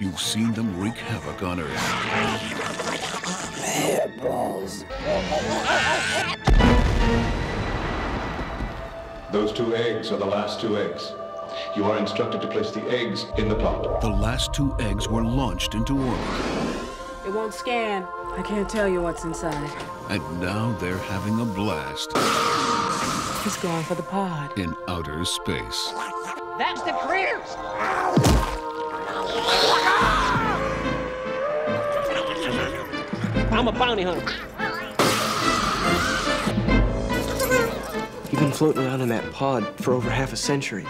You've seen them wreak havoc on Earth. Balls. Those two eggs are the last two eggs. You are instructed to place the eggs in the pot. The last two eggs were launched into orbit. It won't scan. I can't tell you what's inside. And now they're having a blast. He's going for the pod. In outer space. That's the critters! I'm a bounty hunter. You've been floating around in that pod for over half a century.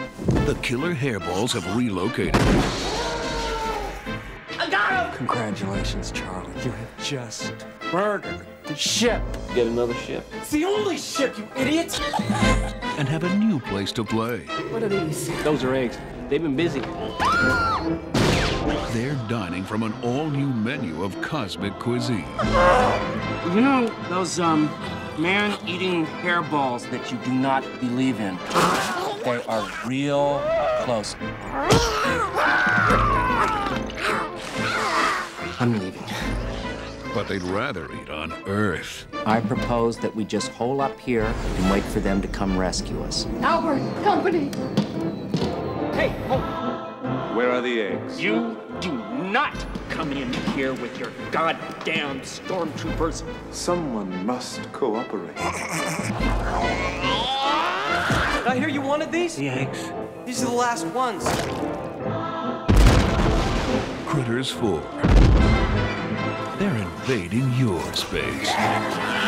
The killer hairballs have relocated. I got him! Congratulations, Charlie. You have just murdered the ship. Get another ship. It's the only ship, you idiot! And have a new place to play. What are these? Those are eggs. They've been busy. They're dining from an all-new menu of cosmic cuisine. You know those, man-eating hairballs that you do not believe in? They are real close. I'm leaving. But they'd rather eat on Earth. I propose that we just hole up here and wait for them to come rescue us. Albert, company! Hey, hold. Where are the eggs? You do not come in here with your goddamn stormtroopers. Someone must cooperate. I hear you wanted these? The eggs. These are the last ones. Critters 4. They're invading your space.